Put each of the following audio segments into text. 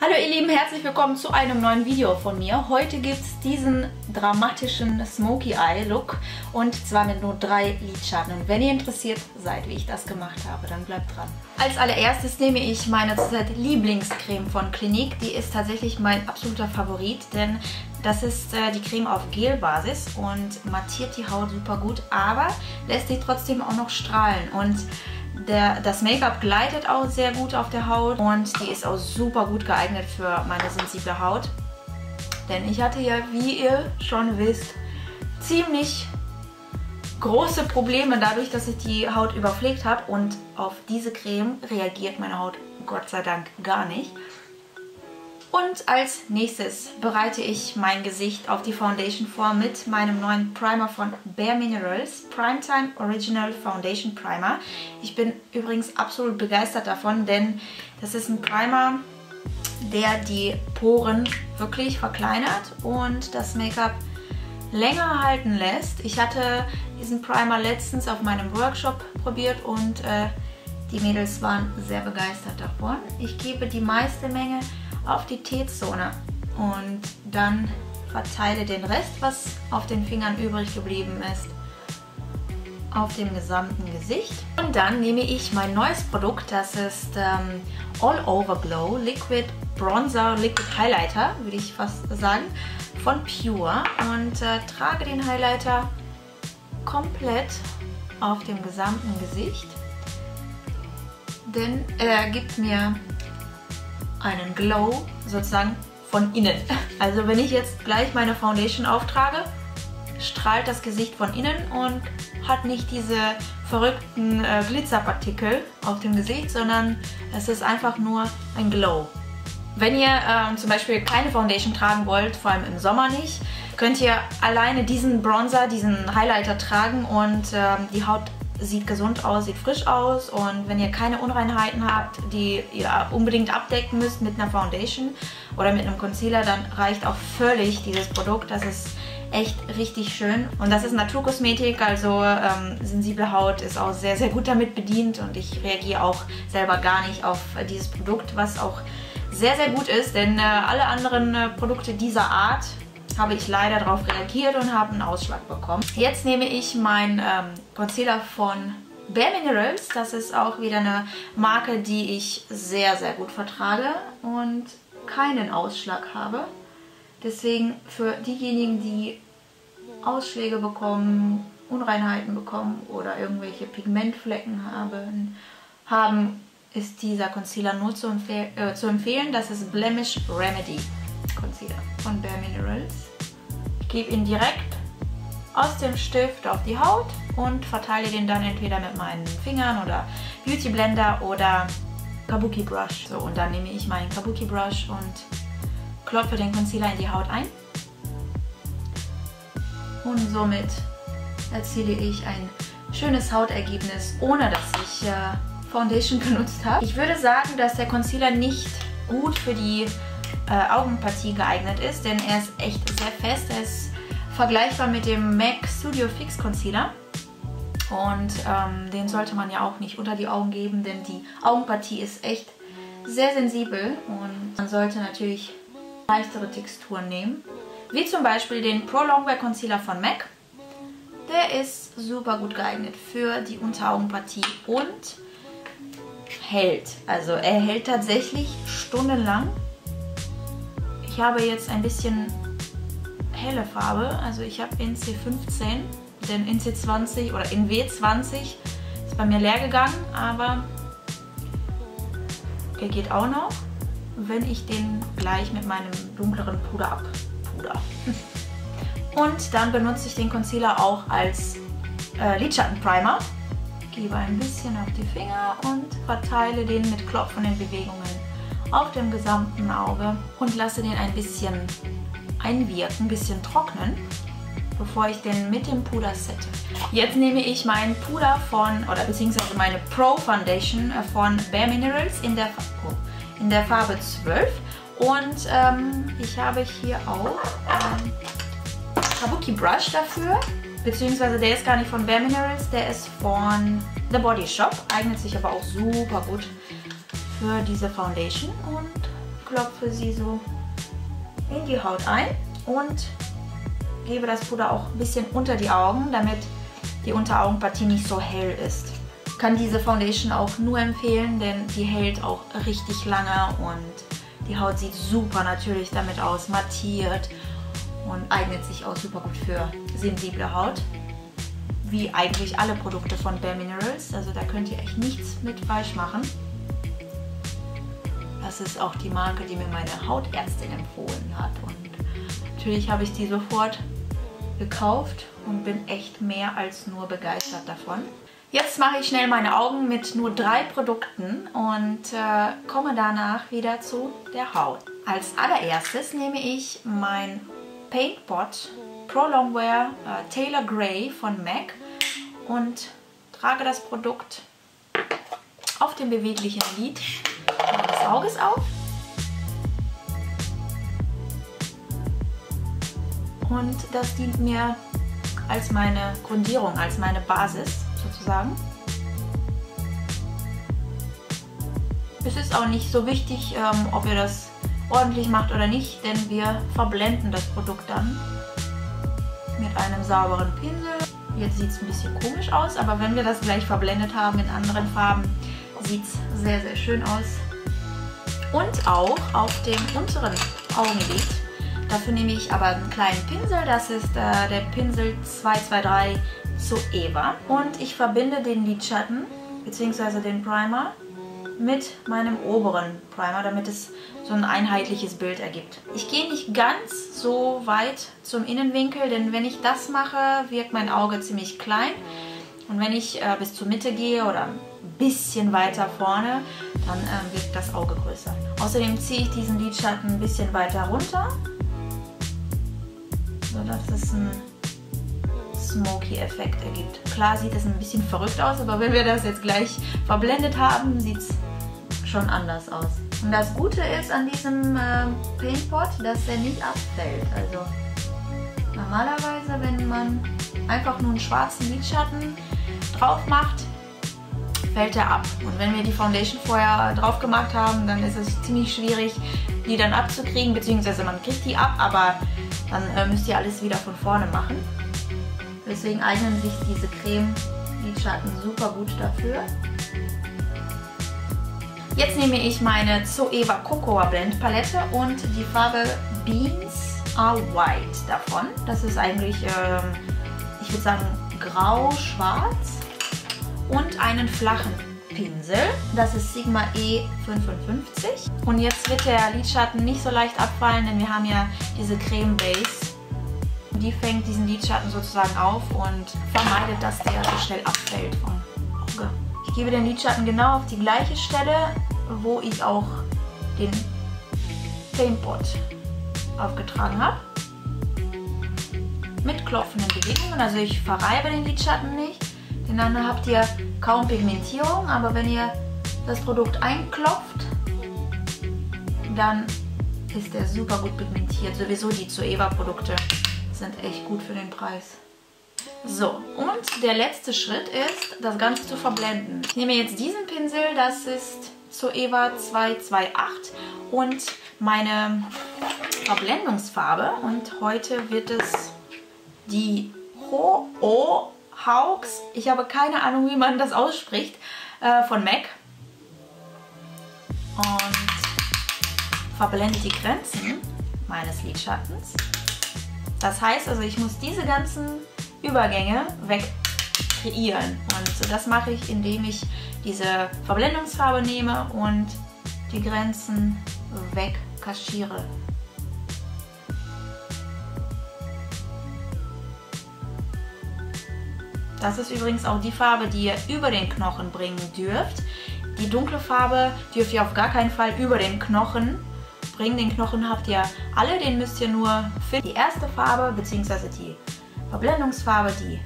Hallo ihr Lieben, herzlich willkommen zu einem neuen Video von mir. Heute gibt es diesen dramatischen Smoky Eye Look und zwar mit nur 3 Lidschatten. Und wenn ihr interessiert seid, wie ich das gemacht habe, dann bleibt dran. Als allererstes nehme ich meine zurzeit Lieblingscreme von Clinique. Die ist tatsächlich mein absoluter Favorit, denn das ist die Creme auf Gelbasis und mattiert die Haut super gut, aber lässt sich trotzdem auch noch strahlen. Und das Make-up gleitet auch sehr gut auf der Haut und die ist auch super gut geeignet für meine sensible Haut. Denn ich hatte ja, wie ihr schon wisst, ziemlich große Probleme dadurch, dass ich die Haut überpflegt habe. Und auf diese Creme reagiert meine Haut Gott sei Dank gar nicht. Und als nächstes bereite ich mein Gesicht auf die Foundation vor mit meinem neuen Primer von Bare Minerals, Primetime Original Foundation Primer. Ich bin übrigens absolut begeistert davon, denn das ist ein Primer, der die Poren wirklich verkleinert und das Make-up länger halten lässt. Ich hatte diesen Primer letztens auf meinem Workshop probiert und die Mädels waren sehr begeistert davon. Ich gebe die meiste Menge auf die T-Zone und dann verteile den Rest, was auf den Fingern übrig geblieben ist, auf dem gesamten Gesicht. Und dann nehme ich mein neues Produkt, das ist All Over Glow Liquid Bronzer, Liquid Highlighter, würde ich fast sagen, von Pure und trage den Highlighter komplett auf dem gesamten Gesicht, denn er gibt mir einen Glow sozusagen von innen. Also wenn ich jetzt gleich meine Foundation auftrage, strahlt das Gesicht von innen und hat nicht diese verrückten Glitzerpartikel auf dem Gesicht, sondern es ist einfach nur ein Glow. Wenn ihr zum Beispiel keine Foundation tragen wollt, vor allem im Sommer nicht, könnt ihr alleine diesen Bronzer, diesen Highlighter tragen und die Haut sieht gesund aus, sieht frisch aus. Und wenn ihr keine Unreinheiten habt, die ihr unbedingt abdecken müsst mit einer Foundation oder mit einem Concealer, dann reicht auch völlig dieses Produkt. Das ist echt richtig schön. Und das ist Naturkosmetik, also sensible Haut ist auch sehr, sehr gut damit bedient. Und ich reagiere auch selber gar nicht auf dieses Produkt, was auch sehr, sehr gut ist. Denn alle anderen Produkte dieser Art habe ich leider darauf reagiert und habe einen Ausschlag bekommen. Jetzt nehme ich meinen Concealer von Bare Minerals. Das ist auch wieder eine Marke, die ich sehr, sehr gut vertrage und keinen Ausschlag habe. Deswegen für diejenigen, die Ausschläge bekommen, Unreinheiten bekommen oder irgendwelche Pigmentflecken haben, ist dieser Concealer nur zu empfehlen. Das ist Blemish Remedy Concealer von Bare Minerals. Ich gebe ihn direkt aus dem Stift auf die Haut und verteile den dann entweder mit meinen Fingern oder Beauty Blender oder Kabuki Brush. So, und dann nehme ich meinen Kabuki Brush und klopfe den Concealer in die Haut ein. Und somit erziele ich ein schönes Hautergebnis, ohne dass ich Foundation benutzt habe. Ich würde sagen, dass der Concealer nicht gut für die Augenpartie geeignet ist, denn er ist echt sehr fest. Er ist vergleichbar mit dem MAC Studio Fix Concealer und den sollte man ja auch nicht unter die Augen geben, denn die Augenpartie ist echt sehr sensibel und man sollte natürlich leichtere Texturen nehmen, wie zum Beispiel den Pro Longwear Concealer von MAC. Der ist super gut geeignet für die Unteraugenpartie und hält. Also er hält tatsächlich stundenlang. Ich habe jetzt ein bisschen helle Farbe, also ich habe in C15, denn in C20 oder in W20 ist bei mir leer gegangen, aber der geht auch noch, wenn ich den gleich mit meinem dunkleren Puder abpuder. Und dann benutze ich den Concealer auch als Lidschattenprimer. Gebe ein bisschen auf die Finger und verteile den mit klopfenden Bewegungen auf dem gesamten Auge und lasse den ein bisschen einwirken, ein bisschen trocknen, bevor ich den mit dem Puder sette. Jetzt nehme ich meinen Puder von, oder beziehungsweise meine Pro Foundation von Bare Minerals in der Farbe 12 und ich habe hier auch Kabuki Brush dafür, beziehungsweise der ist gar nicht von Bare Minerals, der ist von The Body Shop, eignet sich aber auch super gut für diese Foundation und klopfe sie so in die Haut ein und gebe das Puder auch ein bisschen unter die Augen, damit die Unteraugenpartie nicht so hell ist. Ich kann diese Foundation auch nur empfehlen, denn die hält auch richtig lange und die Haut sieht super natürlich damit aus, mattiert und eignet sich auch super gut für sensible Haut. Wie eigentlich alle Produkte von Bare Minerals, also da könnt ihr echt nichts mit falsch machen. Das ist auch die Marke, die mir meine Hautärztin empfohlen hat und natürlich habe ich die sofort gekauft und bin echt mehr als nur begeistert davon. Jetzt mache ich schnell meine Augen mit nur 3 Produkten und komme danach wieder zu der Haut. Als allererstes nehme ich mein Paint Pot Pro Longwear Taylor Gray von MAC und trage das Produkt auf dem beweglichen Lid meines Auges auf und das dient mir als meine Grundierung, als meine Basis sozusagen. Es ist auch nicht so wichtig, ob ihr das ordentlich macht oder nicht, denn wir verblenden das Produkt dann mit einem sauberen Pinsel. Jetzt sieht es ein bisschen komisch aus, aber wenn wir das gleich verblendet haben in anderen Farben, sieht es sehr, sehr schön aus. Und auch auf dem unteren Augenlid. Dafür nehme ich aber einen kleinen Pinsel, das ist der Pinsel 223 Zoeva. Und ich verbinde den Lidschatten bzw. den Primer mit meinem oberen Primer, damit es so ein einheitliches Bild ergibt. Ich gehe nicht ganz so weit zum Innenwinkel, denn wenn ich das mache, wirkt mein Auge ziemlich klein. Und wenn ich bis zur Mitte gehe oder ein bisschen weiter vorne, dann wirkt das Auge größer. Außerdem ziehe ich diesen Lidschatten ein bisschen weiter runter, sodass es ein Smoky-Effekt ergibt. Klar sieht es ein bisschen verrückt aus, aber wenn wir das jetzt gleich verblendet haben, sieht es schon anders aus. Und das Gute ist an diesem Paint Pot, dass er nicht abfällt. Also normalerweise, wenn man einfach nur einen schwarzen Lidschatten drauf macht, fällt er ab. Und wenn wir die Foundation vorher drauf gemacht haben, dann ist es ziemlich schwierig, die dann abzukriegen, beziehungsweise man kriegt die ab, aber dann müsst ihr alles wieder von vorne machen. Deswegen eignen sich diese Creme-Lidschatten super gut dafür. Jetzt nehme ich meine Zoeva Cocoa Blend Palette und die Farbe Beans Are White davon. Das ist eigentlich, ich würde sagen, grau-schwarz und einen flachen Pinsel. Das ist Sigma E55. Und jetzt wird der Lidschatten nicht so leicht abfallen, denn wir haben ja diese Creme Base. Die fängt diesen Lidschatten sozusagen auf und vermeidet, dass der so schnell abfällt vom Auge. Ich gebe den Lidschatten genau auf die gleiche Stelle, wo ich auch den Paint Pot aufgetragen habe. Mit klopfenden Bewegungen, also ich verreibe den Lidschatten nicht, denn dann habt ihr kaum Pigmentierung, aber wenn ihr das Produkt einklopft, dann ist der super gut pigmentiert. Sowieso die Zoeva-Produkte sind echt gut für den Preis. So, und der letzte Schritt ist, das Ganze zu verblenden. Ich nehme jetzt diesen Pinsel, das ist Zoeva 228 und meine Verblendungsfarbe. Und heute wird es die Haux, ich habe keine Ahnung, wie man das ausspricht, von MAC. Und verblende die Grenzen meines Lidschattens. Das heißt also, ich muss diese ganzen Übergänge weg kreieren. Und das mache ich, indem ich diese Verblendungsfarbe nehme und die Grenzen weg kaschiere. Das ist übrigens auch die Farbe, die ihr über den Knochen bringen dürft. Die dunkle Farbe dürft ihr auf gar keinen Fall über den Knochen bringen. Den Knochen habt ihr alle, den müsst ihr nur für die erste Farbe bzw. die Verblendungsfarbe, die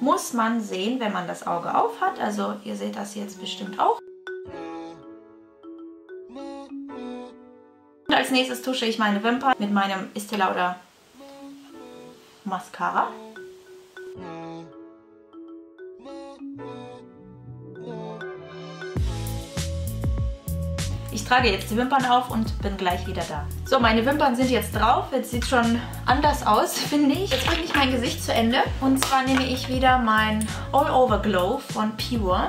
muss man sehen, wenn man das Auge auf hat. Also ihr seht das jetzt bestimmt auch. Und als nächstes tusche ich meine Wimpern mit meinem Estée Lauder Mascara. Ich trage jetzt die Wimpern auf und bin gleich wieder da. So, meine Wimpern sind jetzt drauf. Jetzt sieht es schon anders aus, finde ich. Jetzt bringe ich mein Gesicht zu Ende. Und zwar nehme ich wieder mein All-Over Glow von Pure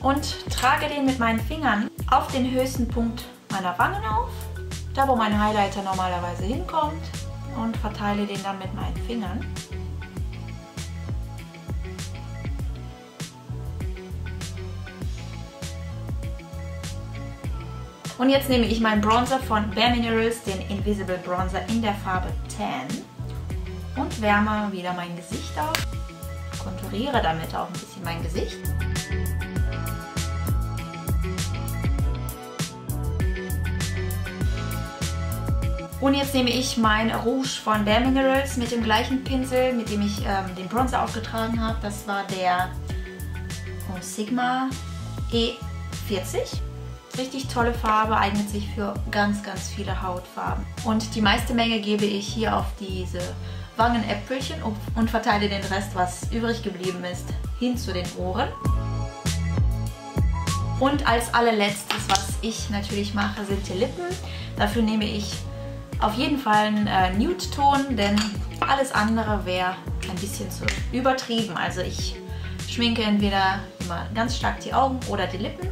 und trage den mit meinen Fingern auf den höchsten Punkt meiner Wangen auf. Da, wo mein Highlighter normalerweise hinkommt. Und verteile den dann mit meinen Fingern. Und jetzt nehme ich meinen Bronzer von Bare Minerals, den Invisible Bronzer in der Farbe Tan, und wärme wieder mein Gesicht auf. Konturiere damit auch ein bisschen mein Gesicht. Und jetzt nehme ich mein Rouge von Bare Minerals mit dem gleichen Pinsel, mit dem ich den Bronzer aufgetragen habe. Das war der Sigma E40. Richtig tolle Farbe, eignet sich für ganz, ganz viele Hautfarben. Und die meiste Menge gebe ich hier auf diese Wangenäpfelchen und verteile den Rest, was übrig geblieben ist, hin zu den Ohren. Und als allerletztes, was ich natürlich mache, sind die Lippen. Dafür nehme ich auf jeden Fall einen Nude-Ton, denn alles andere wäre ein bisschen zu übertrieben. Also ich schminke entweder immer ganz stark die Augen oder die Lippen.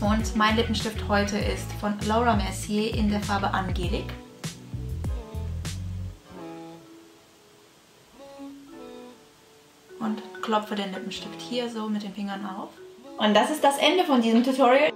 Und mein Lippenstift heute ist von Laura Mercier in der Farbe Angelic. Und klopfe den Lippenstift hier so mit den Fingern auf. Und das ist das Ende von diesem Tutorial.